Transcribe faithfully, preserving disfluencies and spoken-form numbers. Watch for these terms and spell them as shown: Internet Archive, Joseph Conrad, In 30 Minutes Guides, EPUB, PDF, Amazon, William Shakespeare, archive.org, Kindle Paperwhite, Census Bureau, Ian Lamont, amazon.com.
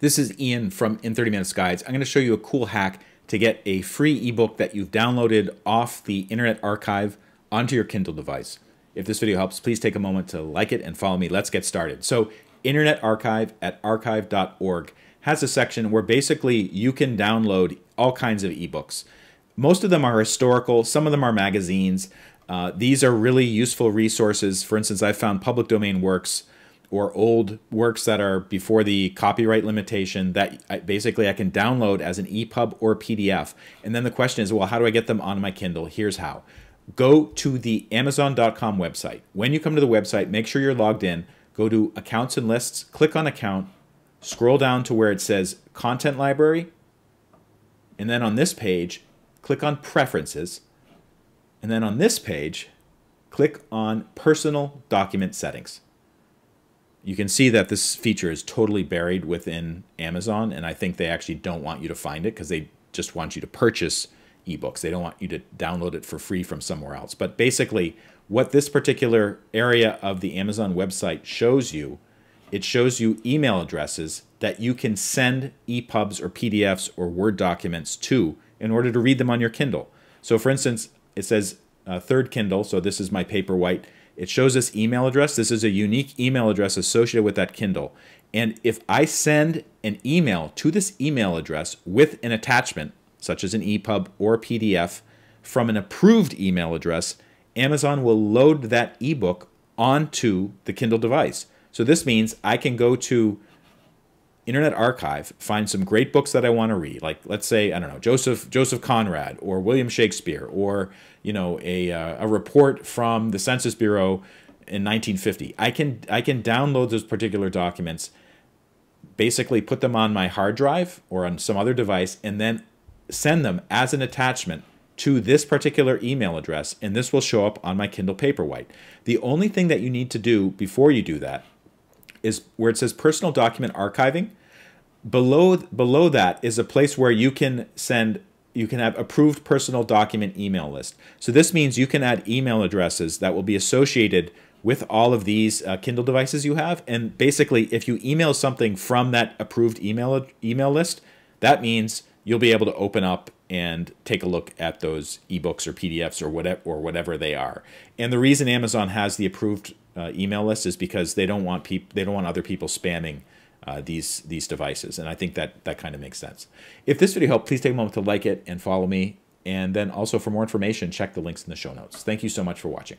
This is Ian from In thirty Minutes Guides. I'm going to show you a cool hack to get a free ebook that you've downloaded off the Internet Archive onto your Kindle device. If this video helps, please take a moment to like it and follow me. Let's get started. So Internet Archive at archive dot org has a section where basically you can download all kinds of ebooks. Most of them are historical, some of them are magazines. Uh, these are really useful resources. For instance, I found public domain works or old works that are before the copyright limitation that I, basically I can download as an E P U B or P D F. And then the question is, well, how do I get them on my Kindle? Here's how. Go to the amazon dot com website. When you come to the website, make sure you're logged in. Go to Accounts and Lists, click on Account, scroll down to where it says Content Library, and then on this page, click on Preferences, and then on this page, click on Personal Document Settings. You can see that this feature is totally buried within Amazon, and I think they actually don't want you to find it because they just want you to purchase ebooks. They don't want you to download it for free from somewhere else. But basically, what this particular area of the Amazon website shows you, it shows you email addresses that you can send E P U Bs or P D Fs or Word documents to in order to read them on your Kindle. So for instance, it says uh, third Kindle, so this is my Paperwhite. It shows this email address. This is a unique email address associated with that Kindle. And if I send an email to this email address with an attachment, such as an E P U B or P D F, from an approved email address, Amazon will load that ebook onto the Kindle device. So this means I can go to Internet Archive, find some great books that I want to read, like let's say, I don't know, Joseph Joseph Conrad or William Shakespeare, or you know, a uh, a report from the Census Bureau in nineteen fifty. I can I can download those particular documents, basically put them on my hard drive or on some other device, and then send them as an attachment to this particular email address, and this will show up on my Kindle Paperwhite. The only thing that you need to do before you do that is where it says Personal Document Archiving. Below, below that is a place where you can send, you can have approved personal document email list. So this means you can add email addresses that will be associated with all of these uh, Kindle devices you have. And basically, if you email something from that approved email, email list, that means you'll be able to open up and take a look at those ebooks or P D Fs or whatever, or whatever they are. And the reason Amazon has the approved uh, email list is because they don't want people, they don't want other people spamming uh, these these devices. And I think that that kind of makes sense. If this video helped, please take a moment to like it and follow me. And then also for more information, check the links in the show notes. Thank you so much for watching.